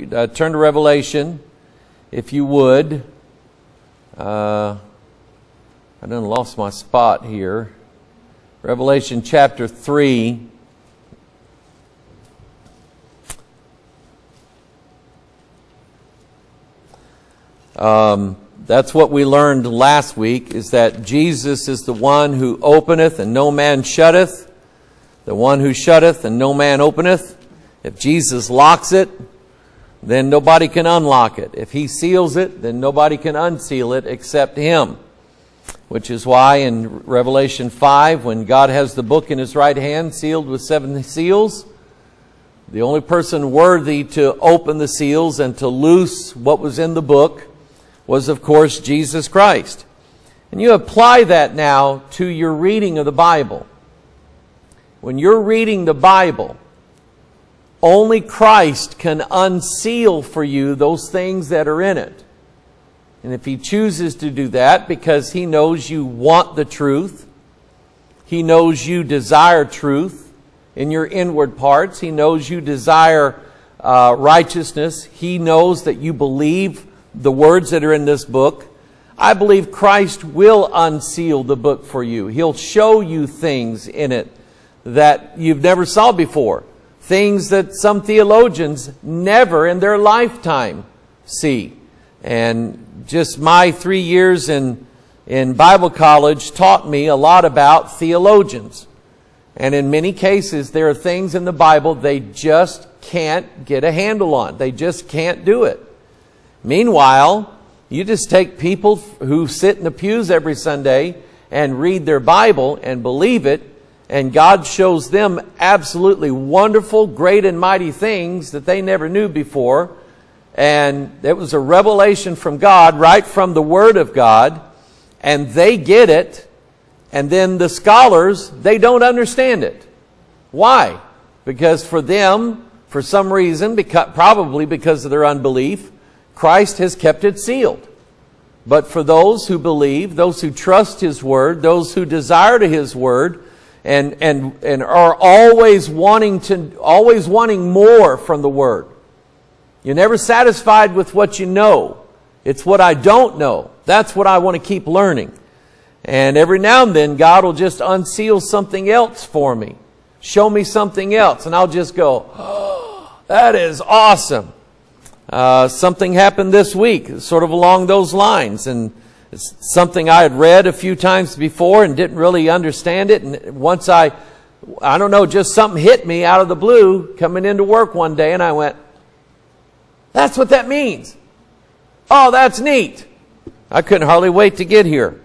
Turn to Revelation, if you would. I done lost my spot here. Revelation chapter 3. That's what we learned last week, is that Jesus is the one who openeth and no man shutteth, the one who shutteth and no man openeth. If Jesus locks it, then nobody can unlock it. If he seals it, then nobody can unseal it except him. Which is why in Revelation 5, when God has the book in his right hand, sealed with 7 seals, the only person worthy to open the seals and to loose what was in the book was, of course, Jesus Christ. And you apply that now to your reading of the Bible. When you're reading the Bible, only Christ can unseal for you those things that are in it. And if he chooses to do that, because he knows you want the truth, he knows you desire truth in your inward parts, he knows you desire righteousness, he knows that you believe the words that are in this book, I believe Christ will unseal the book for you. He'll show you things in it that you've never saw before. Things that some theologians never in their lifetime see. And just my 3 years in Bible college taught me a lot about theologians. And in many cases, there are things in the Bible they just can't get a handle on. They just can't do it. Meanwhile, you just take people who sit in the pews every Sunday and read their Bible and believe it, and God shows them absolutely wonderful, great, and mighty things that they never knew before. And it was a revelation from God, right from the Word of God. And they get it. And then the scholars, they don't understand it. Why? Because for them, for some reason, probably because of their unbelief, Christ has kept it sealed. But for those who believe, those who trust his Word, those who desire to his Word, and are always wanting more from the Word. You're never satisfied with what you know. It's what I don't know. That's what I want to keep learning. And every now and then God will just unseal something else for me. Show me something else. And I'll just go, oh, that is awesome. Something happened this week, sort of along those lines. And it's something I had read a few times before and didn't really understand it. And once I don't know, just something hit me out of the blue coming into work one day. And I went, that's what that means. Oh, that's neat. I couldn't hardly wait to get here.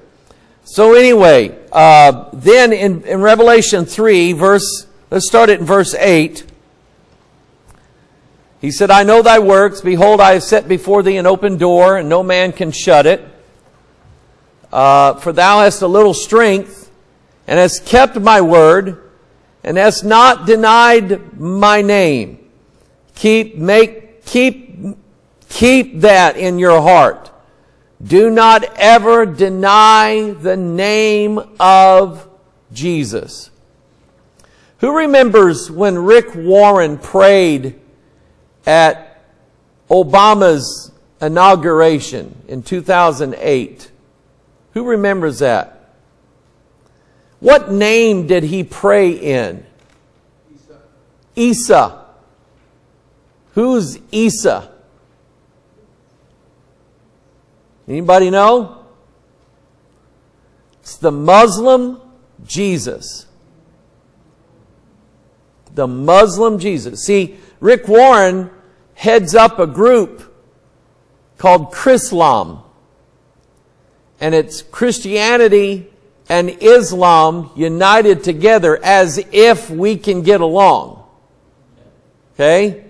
So anyway, then in Revelation 3, let's start it in verse 8. He said, I know thy works. Behold, I have set before thee an open door, and no man can shut it. For thou hast a little strength, and hast kept my word, and hast not denied my name. Keep that in your heart. Do not ever deny the name of Jesus. Who remembers when Rick Warren prayed at Obama's inauguration in 2008? Who remembers that? What name did he pray in? Esau. Who's Esau? Anybody know? It's the Muslim Jesus. The Muslim Jesus. See, Rick Warren heads up a group called Chrislam. And it's Christianity and Islam united together as if we can get along. Okay?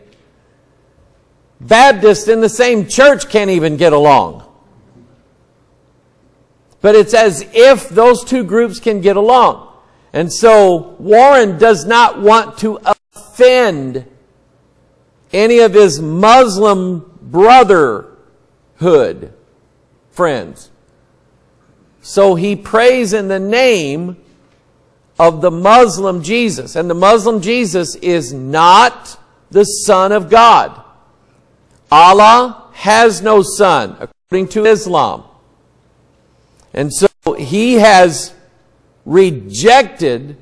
Baptists in the same church can't even get along. But it's as if those two groups can get along. And so Warren does not want to offend any of his Muslim brotherhood friends. So he prays in the name of the Muslim Jesus. And the Muslim Jesus is not the Son of God. Allah has no son, according to Islam. And so he has rejected,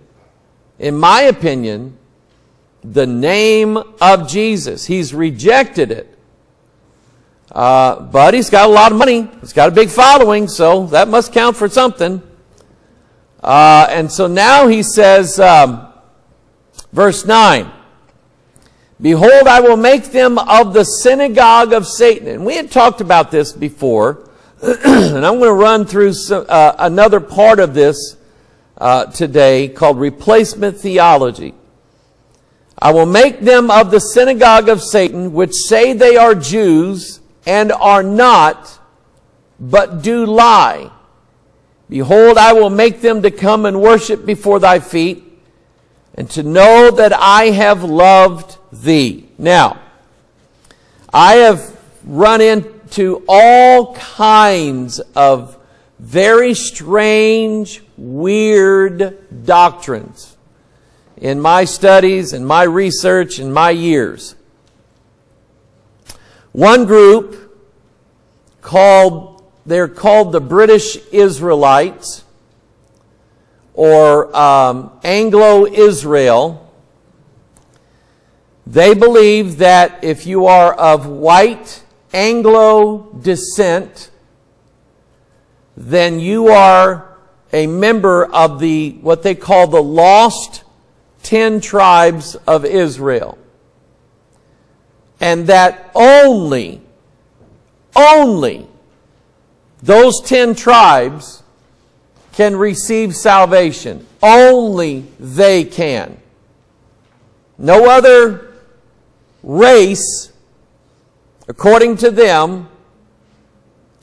in my opinion, the name of Jesus. He's rejected it. But he's got a lot of money. He's got a big following, so that must count for something. And so now he says, verse 9, "Behold, I will make them of the synagogue of Satan." And we had talked about this before, and I'm going to run through some, another part of this today called replacement theology. "I will make them of the synagogue of Satan, which say they are Jews and are not, but do lie. Behold, I will make them to come and worship before thy feet, and to know that I have loved thee." Now, I have run into all kinds of very strange, weird doctrines in my studies, in my research, in my years. One group called, they're called the British Israelites, or Anglo-Israel. They believe that if you are of white Anglo descent, then you are a member of the, what they call the lost 10 tribes of Israel. And that only those 10 tribes can receive salvation. Only they can. No other race, according to them,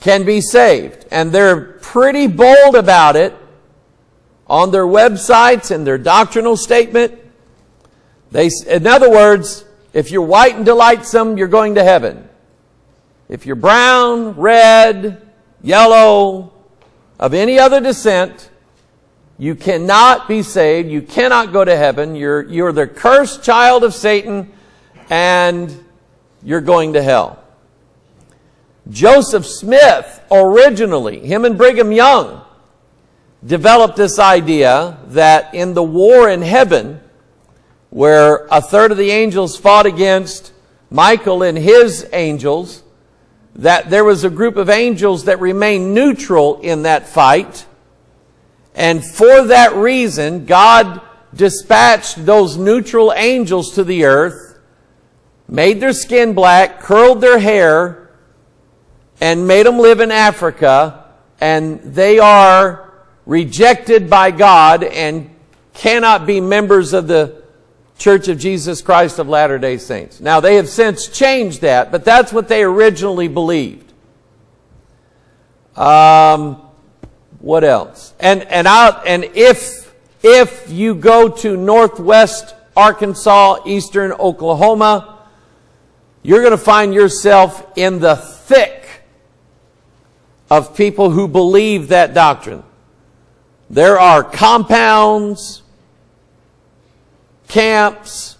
can be saved. And they're pretty bold about it on their websites and their doctrinal statement. They, in other words, if you're white and delightsome, you're going to heaven. If you're brown, red, yellow, of any other descent, you cannot be saved. You cannot go to heaven. You're the cursed child of Satan, and you're going to hell. Joseph Smith, originally, him and Brigham Young, developed this idea that in the war in heaven, where a third of the angels fought against Michael and his angels, that there was a group of angels that remained neutral in that fight. And for that reason, God dispatched those neutral angels to the earth, made their skin black, curled their hair, and made them live in Africa. And they are rejected by God and cannot be members of the Church of Jesus Christ of Latter-day Saints. Now, they have since changed that, but that's what they originally believed. What else? And if you go to northwest Arkansas, eastern Oklahoma, you're going to find yourself in the thick of people who believe that doctrine. There are compounds, camps,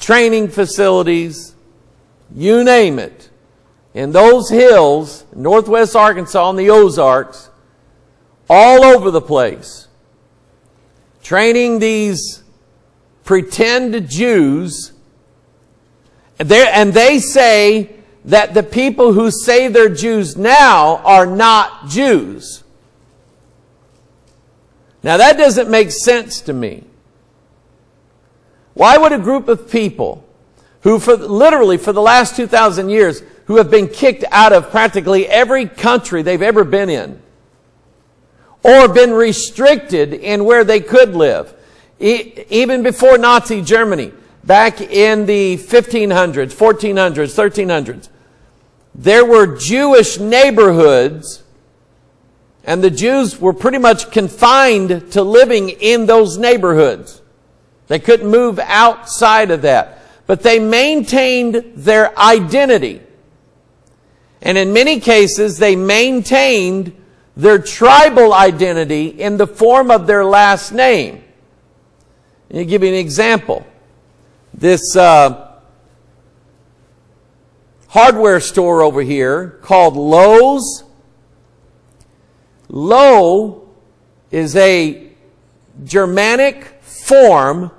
training facilities, you name it. In those hills, northwest Arkansas and the Ozarks, all over the place, training these pretend Jews. And they say that the people who say they're Jews now are not Jews. Now, that doesn't make sense to me. Why would a group of people who literally for the last 2,000 years, who have been kicked out of practically every country they've ever been in, or been restricted in where they could live, even before Nazi Germany, back in the 1500s, 1400s, 1300s, there were Jewish neighborhoods, and the Jews were pretty much confined to living in those neighborhoods. They couldn't move outside of that. But they maintained their identity. And in many cases, they maintained their tribal identity in the form of their last name. Let me give you an example. This hardware store over here called Lowe's. Lowe is a Germanic form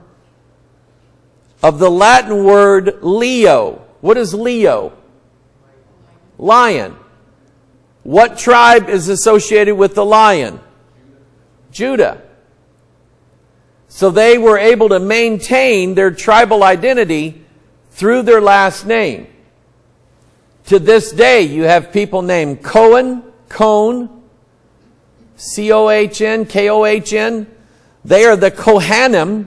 of the Latin word Leo. What is Leo? Lion. What tribe is associated with the lion? Judah. So they were able to maintain their tribal identity through their last name. To this day, you have people named Cohen, Cohn, C-O-H-N, K-O-H-N. They are the Kohanim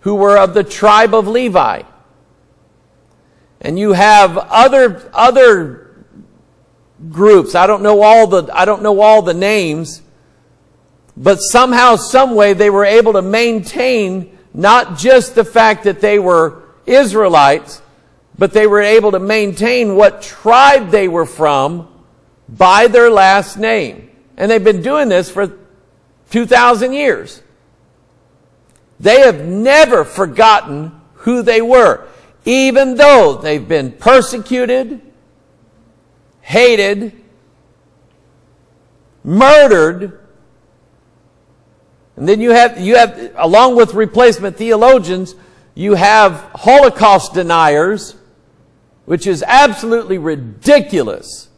who were of the tribe of Levi. And you have other groups. I don't know all the names, but somehow, some way, they were able to maintain not just the fact that they were Israelites, but they were able to maintain what tribe they were from by their last name. And they've been doing this for 2,000 years. They have never forgotten who they were, even though they've been persecuted, hated, murdered. And then you have, along with replacement theologians, you have Holocaust deniers, which is absolutely ridiculous.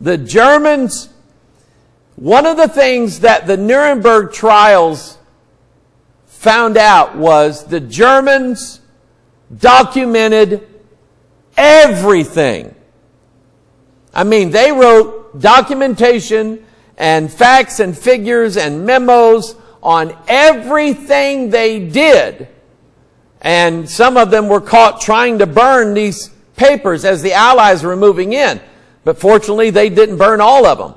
The Germans, one of the things that the Nuremberg trials found out was the Germans documented everything. I mean, they wrote documentation and facts and figures and memos on everything they did. And some of them were caught trying to burn these papers as the Allies were moving in. But fortunately, they didn't burn all of them.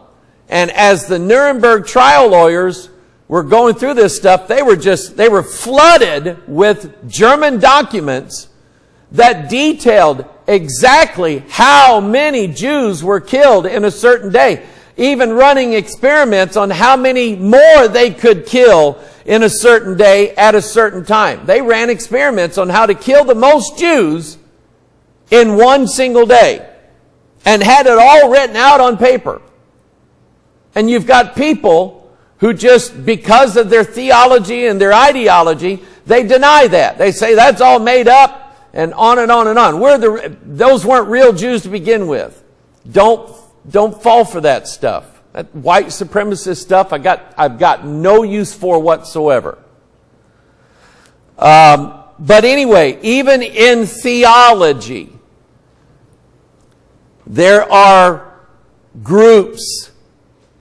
And as the Nuremberg trial lawyers were going through this stuff, they were flooded with German documents that detailed exactly how many Jews were killed in a certain day, even running experiments on how many more they could kill in a certain day at a certain time. They ran experiments on how to kill the most Jews in one single day and had it all written out on paper. And you've got people who just, because of their theology and their ideology, they deny that. They say that's all made up, and on and on and on. Those weren't real Jews to begin with. Don't fall for that stuff. That white supremacist stuff, I've got no use for whatsoever. But anyway, even in theology, there are groups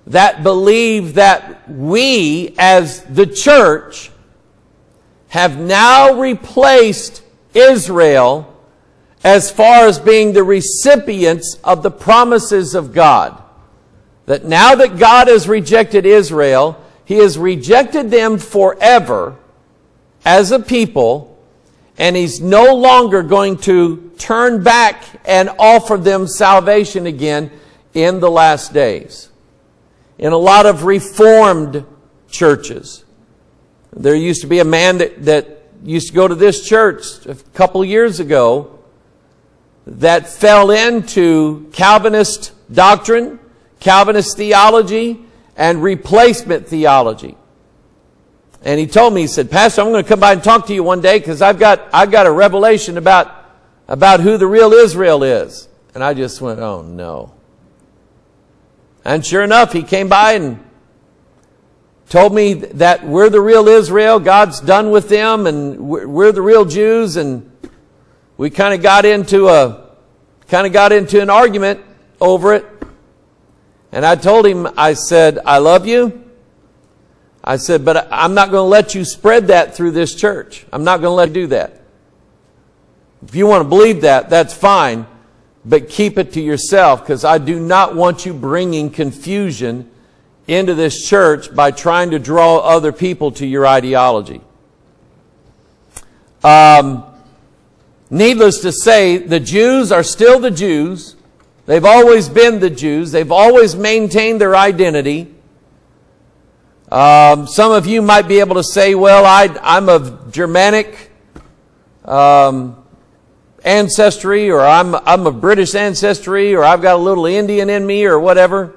that believe that we, as the church, have now replaced Israel as far as being the recipients of the promises of God. That now that God has rejected Israel, He has rejected them forever as a people, and He's no longer going to turn back and offer them salvation again in the last days. In a lot of Reformed churches, there used to be a man that used to go to this church a couple years ago that fell into Calvinist doctrine, Calvinist theology, and replacement theology. And he told me, he said, "Pastor, I'm going to come by and talk to you one day because I've got a revelation about who the real Israel is." And I just went, "Oh no." And sure enough, he came by and told me that we're the real Israel, God's done with them, and we're the real Jews, and we kind of got into an argument over it. And I told him, I said, "I love you." I said, "But I'm not going to let you spread that through this church. I'm not going to let you do that. If you want to believe that, that's fine, but keep it to yourself, because I do not want you bringing confusion into this church by trying to draw other people to your ideology." Needless to say, the Jews are still the Jews. They've always been the Jews. They've always maintained their identity. Some of you might be able to say, "Well, I'm of Germanic ancestry, or I'm of British ancestry, or I've got a little Indian in me, or whatever.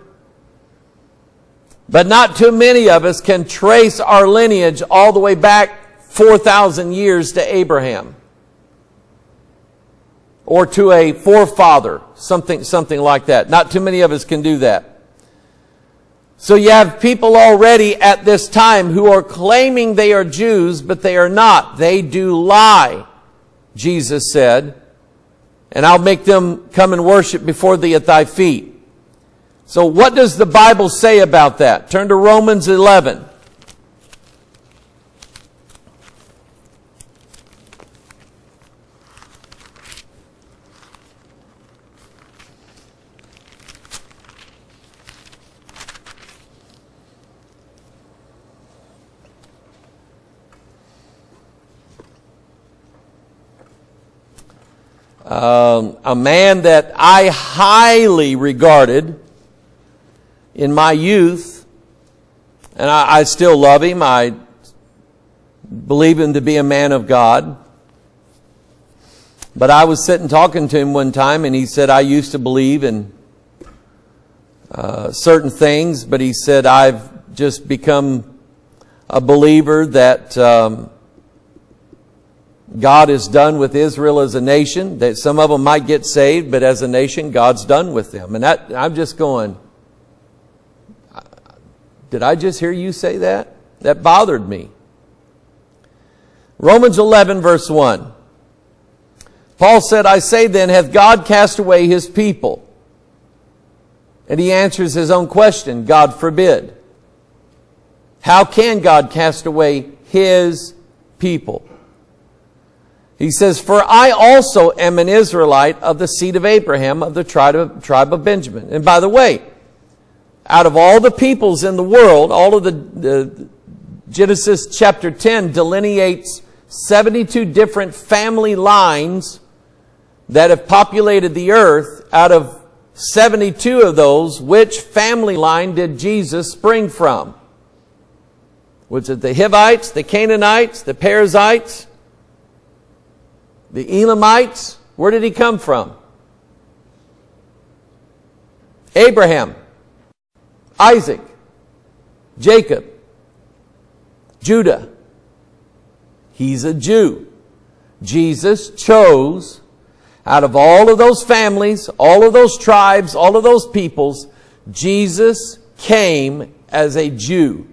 But not too many of us can trace our lineage all the way back 4,000 years to Abraham, or to a forefather, something like that. Not too many of us can do that. So you have people already at this time who are claiming they are Jews, but they are not. They do lie, Jesus said, and I'll make them come and worship before thee at thy feet. So what does the Bible say about that? Turn to Romans 11. A man that I highly regarded in my youth, and I still love him. I believe him to be a man of God. But I was sitting talking to him one time, and he said, I used to believe in certain things, but he said, I've just become a believer that God is done with Israel as a nation, that some of them might get saved, but as a nation, God's done with them. And that, I'm just going, did I just hear you say that? That bothered me. Romans 11, verse 1. Paul said, I say then, hath God cast away his people? And he answers his own question, God forbid. How can God cast away his people? He says, for I also am an Israelite of the seed of Abraham, of the tribe of Benjamin. And by the way, out of all the peoples in the world, all of the Genesis chapter 10 delineates 72 different family lines that have populated the earth. Out of 72 of those, which family line did Jesus spring from? Was it the Hivites, the Canaanites, the Perizzites? The Elamites, where did he come from? Abraham, Isaac, Jacob, Judah. He's a Jew. Jesus chose, out of all of those families, all of those tribes, all of those peoples, Jesus came as a Jew.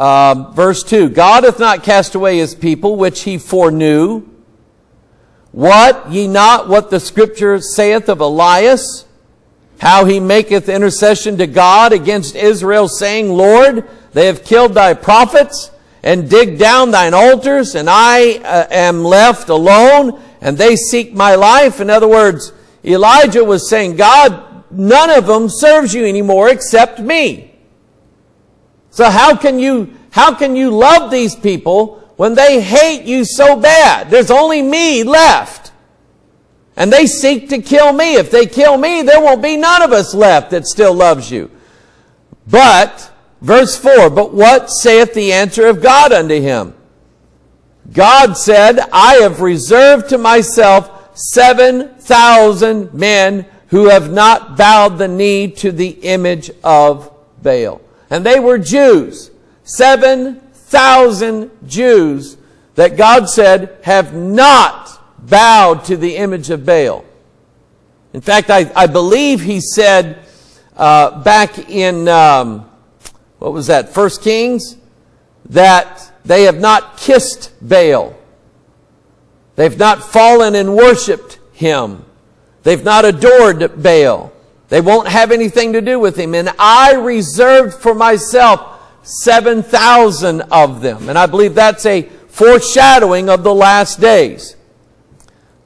Verse 2, God hath not cast away his people, which he foreknew. What ye not what the scripture saith of Elias, how he maketh intercession to God against Israel, saying, Lord, they have killed thy prophets, and dig down thine altars, and I am left alone, and they seek my life. In other words, Elijah was saying, God, none of them serves you anymore except me. So how can you love these people when they hate you so bad? There's only me left. And they seek to kill me. If they kill me, there won't be none of us left that still loves you. But, verse 4, but what saith the answer of God unto him? God said, I have reserved to myself 7,000 men who have not bowed the knee to the image of Baal. And they were Jews, 7,000 Jews that God said have not bowed to the image of Baal. In fact, I believe he said back in, what was that, 1 Kings, that they have not kissed Baal. They've not fallen and worshipped him. They've not adored Baal. They won't have anything to do with him. And I reserved for myself 7,000 of them. And I believe that's a foreshadowing of the last days.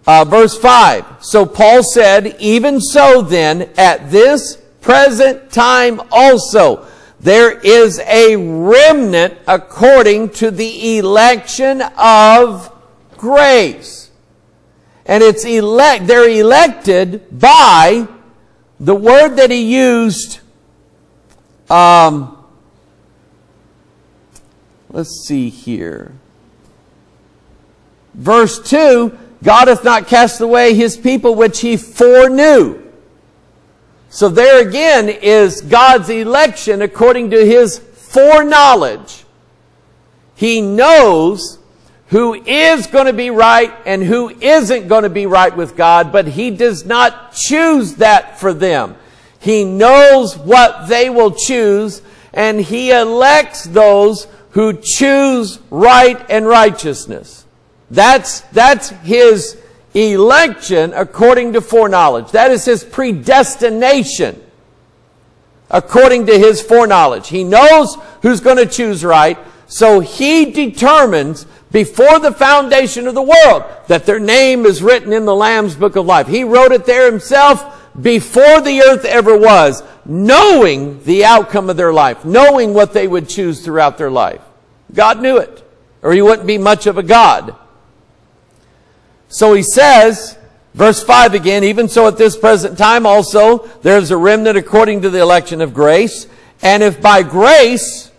Verse 5. So Paul said, even so then, at this present time also, there is a remnant according to the election of grace. And it's they're elected by the word that he used, let's see here. Verse 2, God hath not cast away his people which he foreknew. So there again is God's election according to his foreknowledge. He knows who is going to be right and who isn't going to be right with God, but he does not choose that for them. He knows what they will choose, and he elects those who choose right and righteousness. That's his election according to foreknowledge. That is his predestination according to his foreknowledge. He knows who's going to choose right, so he determines before the foundation of the world that their name is written in the Lamb's Book of Life. He wrote it there himself before the earth ever was, knowing the outcome of their life, knowing what they would choose throughout their life. God knew it, or he wouldn't be much of a God. So he says, verse 5 again, even so at this present time also there is a remnant according to the election of grace. And if by grace,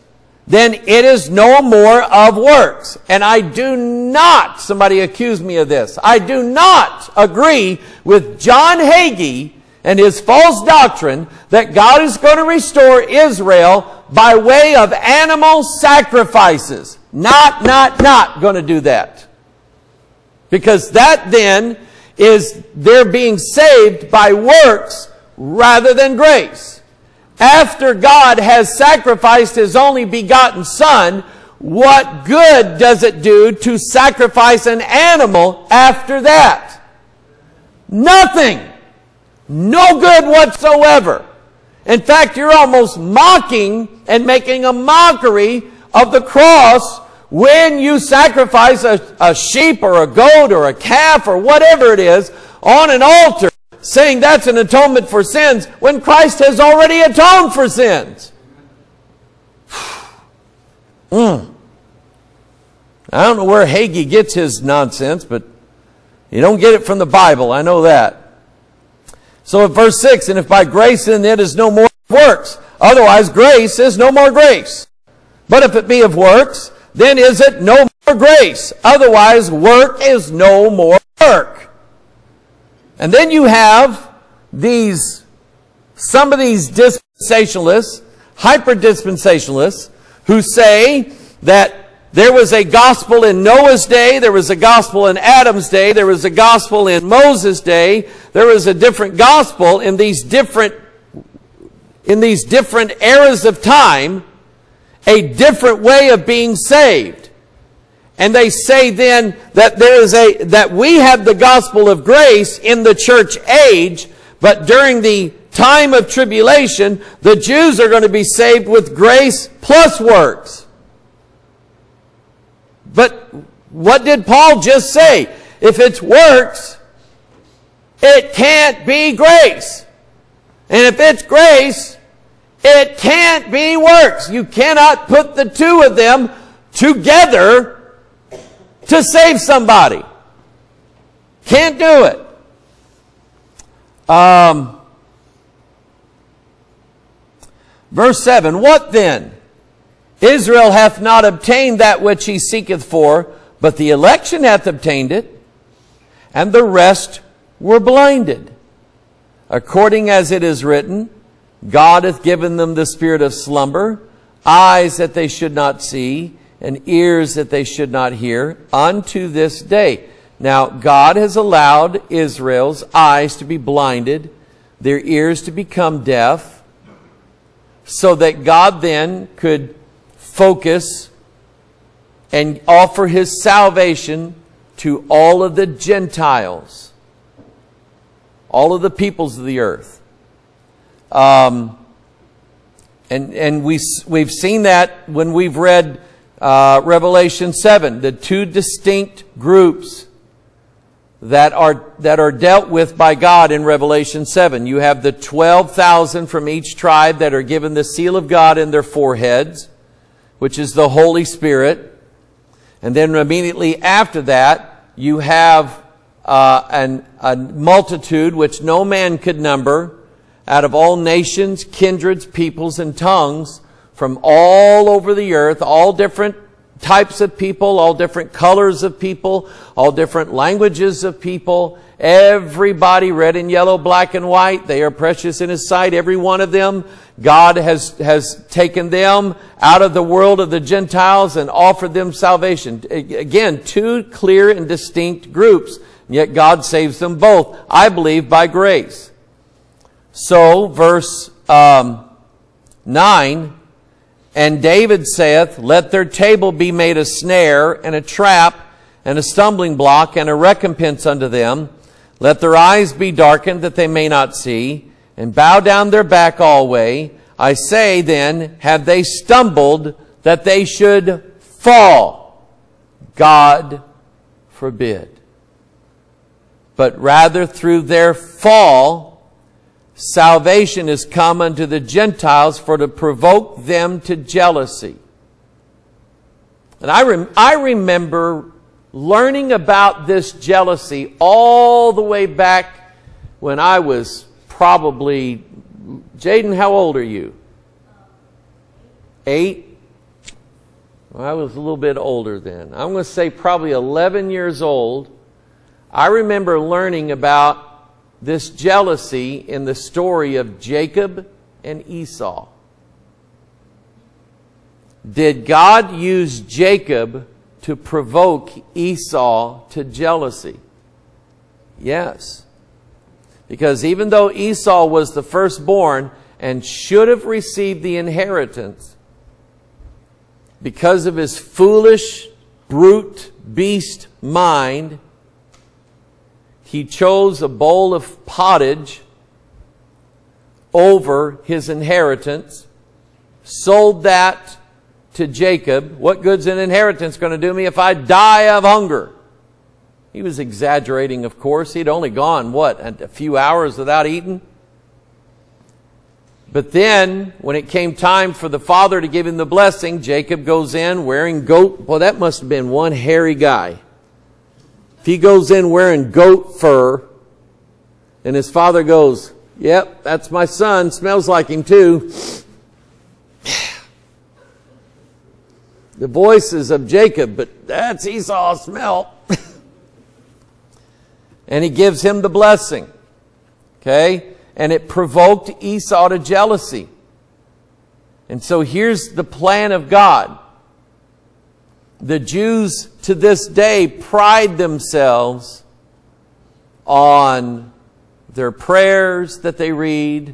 then it is no more of works. And I do not, somebody accused me of this, I do not agree with John Hagee and his false doctrine that God is going to restore Israel by way of animal sacrifices. Not going to do that. Because that then is they're being saved by works rather than grace. After God has sacrificed his only begotten son, what good does it do to sacrifice an animal after that? Nothing. No good whatsoever. In fact, you're almost mocking and making a mockery of the cross when you sacrifice a sheep or a goat or a calf or whatever it is on an altar, saying that's an atonement for sins when Christ has already atoned for sins. I don't know where Hagee gets his nonsense, but you don't get it from the Bible. I know that. So in verse 6, and if by grace then it is no more works, otherwise grace is no more grace. But if it be of works, then is it no more grace, otherwise work is no more work. And then you have these, some of these dispensationalists, hyper-dispensationalists, who say that there was a gospel in Noah's day, there was a gospel in Adam's day, there was a gospel in Moses' day, there was a different gospel in these different eras of time, a different way of being saved. And they say then that we have the gospel of grace in the church age, but during the time of tribulation, the Jews are going to be saved with grace plus works. But what did Paul just say? If it's works, it can't be grace. And if it's grace, it can't be works. You cannot put the two of them together to save somebody. Can't do it. Verse 7, what then? Israel hath not obtained that which he seeketh for, but the election hath obtained it, and the rest were blinded. According as it is written, God hath given them the spirit of slumber, eyes that they should not see, and ears that they should not hear, unto this day. Now, God has allowed Israel's eyes to be blinded, their ears to become deaf, so that God then could focus and offer his salvation to all of the Gentiles, all of the peoples of the earth. And we've seen that when we've read Revelation 7, the two distinct groups that are dealt with by God in Revelation 7. You have the 12,000 from each tribe that are given the seal of God in their foreheads, which is the Holy Spirit. And then immediately after that, you have a multitude which no man could number, out of all nations, kindreds, peoples, and tongues, from all over the earth, all different types of people, all different colors of people, all different languages of people. Everybody, red and yellow, black and white, they are precious in His sight. Every one of them, God has taken them out of the world of the Gentiles and offered them salvation. Again, two clear and distinct groups, yet God saves them both, I believe, by grace. So, verse 9, and David saith, let their table be made a snare and a trap and a stumbling block and a recompense unto them. Let their eyes be darkened that they may not see, and bow down their back alway. I say then, have they stumbled that they should fall? God forbid. But rather through their fall, salvation is come unto the Gentiles for to provoke them to jealousy. And I remember learning about this jealousy all the way back when I was probably, Jaden, how old are you? 8? Well, I was a little bit older then. I'm going to say probably 11 years old. I remember learning about this jealousy in the story of Jacob and Esau. Did God use Jacob to provoke Esau to jealousy? Yes. Because even though Esau was the firstborn and should have received the inheritance, because of his foolish, brute, beast mind, he chose a bowl of pottage over his inheritance, sold that to Jacob. What good's an inheritance going to do me if I die of hunger? He was exaggerating, of course. He'd only gone, what, a few hours without eating? But then, when it came time for the father to give him the blessing, Jacob goes in wearing goat. Well, that must have been one hairy guy. If he goes in wearing goat fur, and his father goes, yep, that's my son, smells like him too. The voices of Jacob, but that's Esau's smell. And he gives him the blessing. Okay? And it provoked Esau to jealousy. And so here's the plan of God. The Jews to this day pride themselves on their prayers that they read,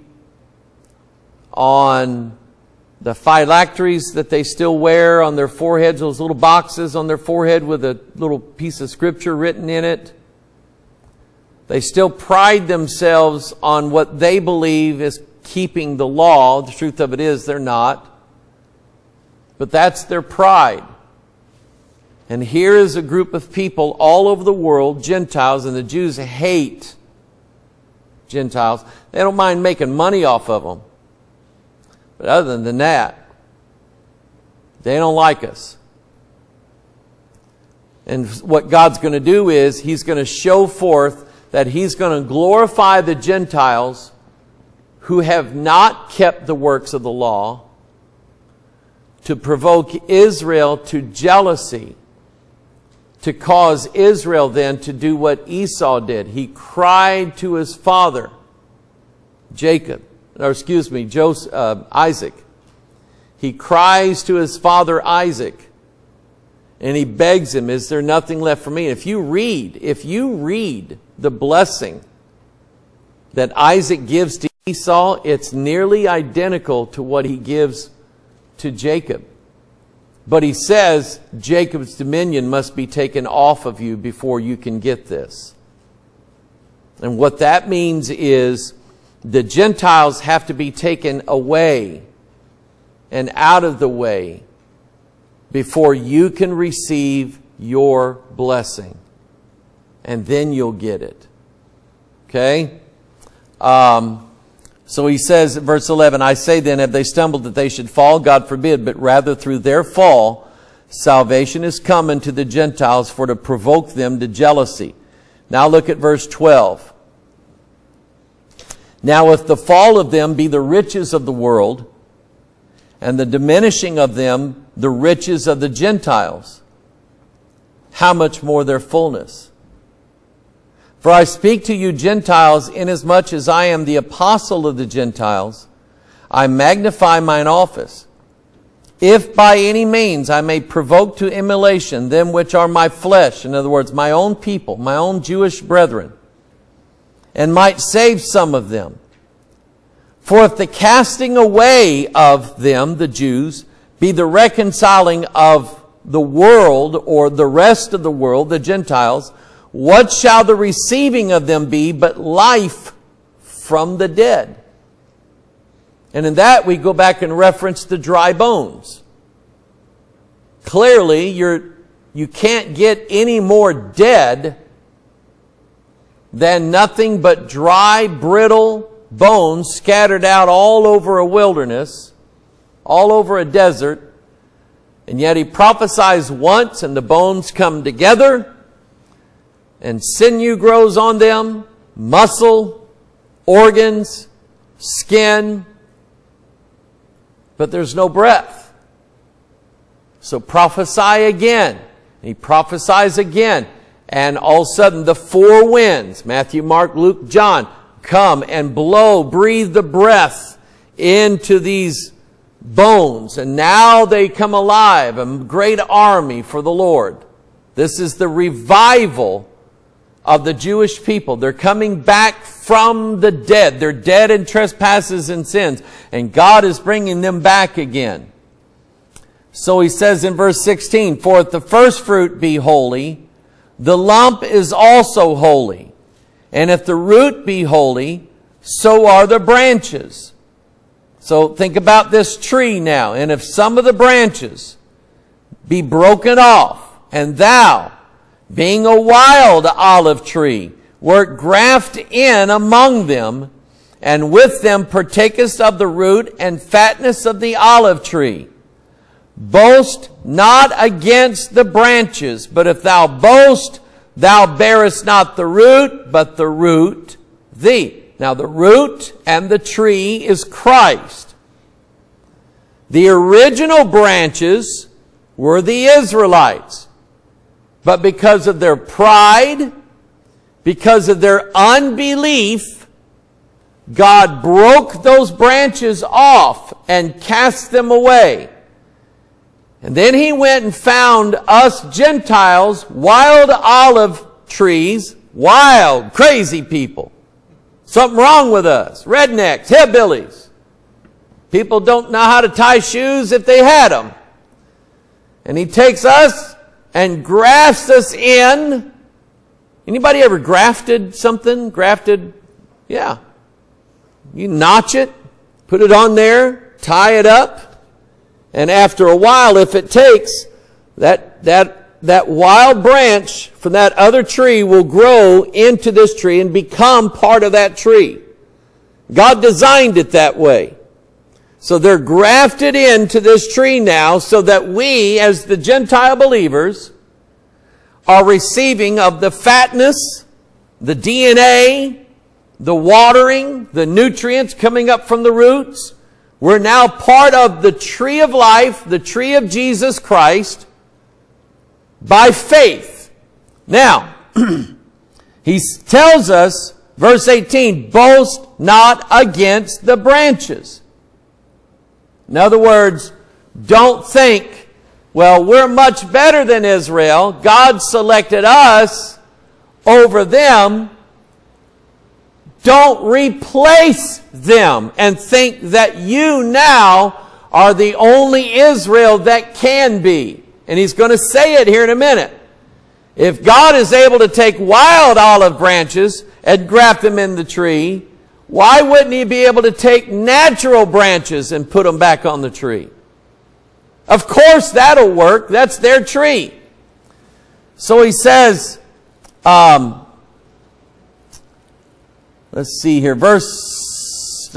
on the phylacteries that they still wear on their foreheads, those little boxes on their forehead with a little piece of scripture written in it. They still pride themselves on what they believe is keeping the law. The truth of it is they're not. But that's their pride. And here is a group of people all over the world, Gentiles, and the Jews hate Gentiles. They don't mind making money off of them. But other than that, they don't like us. And what God's going to do is He's going to show forth that He's going to glorify the Gentiles who have not kept the works of the law to provoke Israel to jealousy, to cause Israel then to do what Esau did. He cried to his father, Isaac. He cries to his father Isaac, and he begs him, is there nothing left for me? And if you read the blessing that Isaac gives to Esau, it's nearly identical to what he gives to Jacob. But he says, Jacob's dominion must be taken off of you before you can get this. And what that means is, the Gentiles have to be taken away and out of the way before you can receive your blessing. And then you'll get it. Okay? So he says, verse 11, I say then, have they stumbled that they should fall? God forbid, but rather through their fall, salvation is come unto the Gentiles for to provoke them to jealousy. Now look at verse 12. Now if the fall of them be the riches of the world, and the diminishing of them the riches of the Gentiles, how much more their fullness? For I speak to you Gentiles, inasmuch as I am the apostle of the Gentiles, I magnify mine office. If by any means I may provoke to emulation them which are my flesh, in other words, my own people, my own Jewish brethren, and might save some of them. For if the casting away of them, the Jews, be the reconciling of the world, or the rest of the world, the Gentiles, what shall the receiving of them be but life from the dead? And in that, we go back and reference the dry bones. Clearly, you can't get any more dead than nothing but dry, brittle bones scattered out all over a wilderness, all over a desert. And yet he prophesies once, and the bones come together, and sinew grows on them, muscle, organs, skin, but there's no breath. So prophesy again. And he prophesies again. And all of a sudden the four winds, Matthew, Mark, Luke, John, come and blow, breathe the breath into these bones. And now they come alive, a great army for the Lord. This is the revival of the Jewish people. They're coming back from the dead. They're dead in trespasses and sins. And God is bringing them back again. So he says in verse 16, for if the first fruit be holy, the lump is also holy. And if the root be holy, so are the branches. So think about this tree now. And if some of the branches be broken off, and thou, being a wild olive tree, wert grafted in among them, and with them partakest of the root and fatness of the olive tree. Boast not against the branches, but if thou boast, thou bearest not the root, but the root thee. Now the root and the tree is Christ. The original branches were the Israelites. But because of their pride, because of their unbelief, God broke those branches off and cast them away. And then he went and found us Gentiles, wild olive trees, wild, crazy people. Something wrong with us. Rednecks, hillbillies. People don't know how to tie shoes if they had them. And he takes us and grafts us in. Anybody ever grafted something? Grafted? Yeah. You notch it, put it on there, tie it up, and after a while, if it takes, that wild branch from that other tree will grow into this tree and become part of that tree. God designed it that way. So they're grafted into this tree now, so that we, as the Gentile believers, are receiving of the fatness, the DNA, the watering, the nutrients coming up from the roots. We're now part of the tree of life, the tree of Jesus Christ, by faith. Now, he tells us, verse 18, boast not against the branches. In other words, don't think, well, we're much better than Israel. God selected us over them. Don't replace them and think that you now are the only Israel that can be. And he's going to say it here in a minute. If God is able to take wild olive branches and graft them in the tree, why wouldn't he be able to take natural branches and put them back on the tree? Of course that'll work. That's their tree. So he says, let's see here. Verse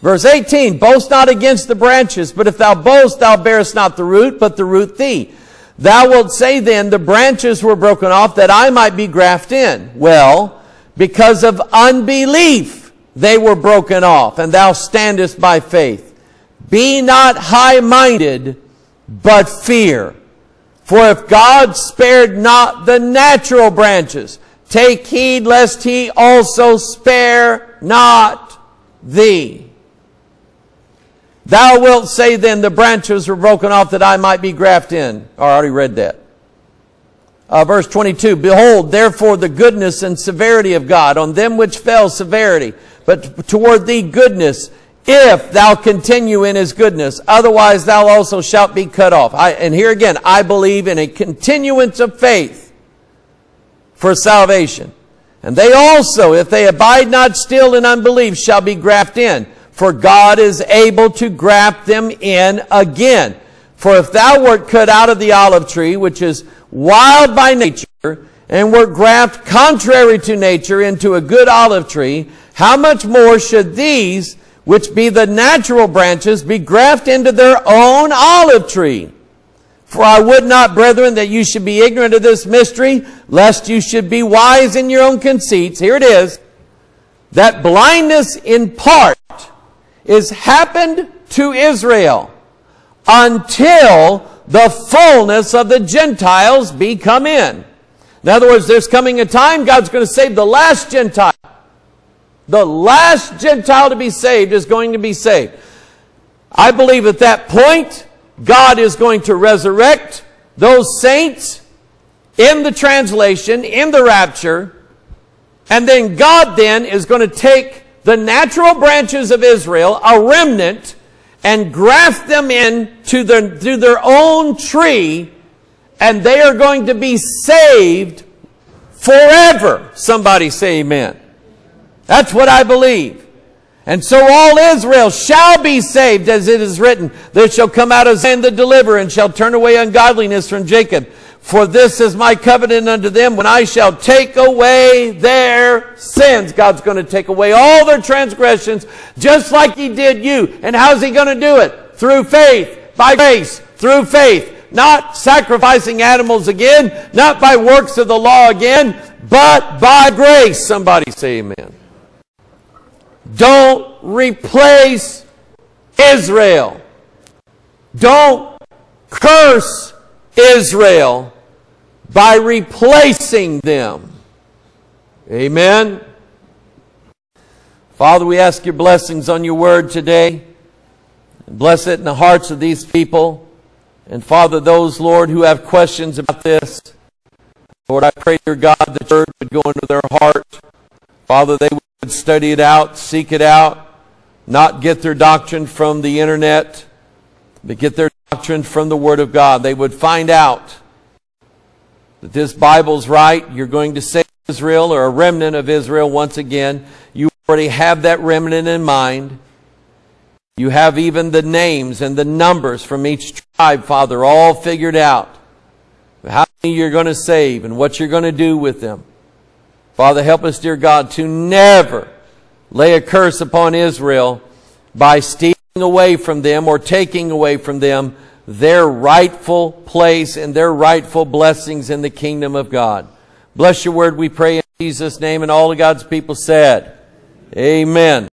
18, boast not against the branches, but if thou boast, thou bearest not the root, but the root thee. Thou wilt say then, the branches were broken off that I might be grafted in. Well, because of unbelief, they were broken off, and thou standest by faith. Be not high-minded, but fear. For if God spared not the natural branches, take heed lest he also spare not thee. Thou wilt say then, the branches were broken off that I might be grafted in. I already read that. Verse 22, behold, therefore the goodness and severity of God, on them which fell severity, but toward thee goodness, if thou continue in his goodness, otherwise thou also shalt be cut off. And here again, I believe in a continuance of faith for salvation. And they also, if they abide not still in unbelief, shall be grafted in. For God is able to graft them in again. For if thou wert cut out of the olive tree, which is wild by nature, and wert grafted contrary to nature into a good olive tree, how much more should these, which be the natural branches, be grafted into their own olive tree? For I would not, brethren, that you should be ignorant of this mystery, lest you should be wise in your own conceits. Here it is. That blindness in part is happened to Israel until the fullness of the Gentiles be come in. In other words, there's coming a time God's going to save the last Gentile. The last Gentile to be saved is going to be saved. I believe at that point, God is going to resurrect those saints in the translation, in the rapture, and then God then is going to take the natural branches of Israel, a remnant, and graft them in to their own tree, and they are going to be saved forever. Somebody say amen. That's what I believe. And so all Israel shall be saved, as it is written, there shall come out of Zion the deliverer, and shall turn away ungodliness from Jacob. For this is my covenant unto them, when I shall take away their sins. God's going to take away all their transgressions, just like he did you. And how's he going to do it? Through faith, by grace, through faith. Not sacrificing animals again, not by works of the law again, but by grace. Somebody say amen. Don't replace Israel. Don't curse Israel by replacing them. Amen. Father, we ask your blessings on your word today. Bless it in the hearts of these people. And Father, those, Lord, who have questions about this, Lord, I pray, dear God, the church would go into their heart. Father, they would study it out, seek it out, not get their doctrine from the internet, but get their doctrine from the Word of God. They would find out that this Bible's right. You're going to save Israel, or a remnant of Israel once again. You already have that remnant in mind. You have even the names and the numbers from each tribe, Father, all figured out. How many you're going to save and what you're going to do with them. Father, help us, dear God, to never lay a curse upon Israel by stealing away from them or taking away from them their rightful place and their rightful blessings in the kingdom of God. Bless your word, we pray in Jesus' name, and all of God's people said, amen.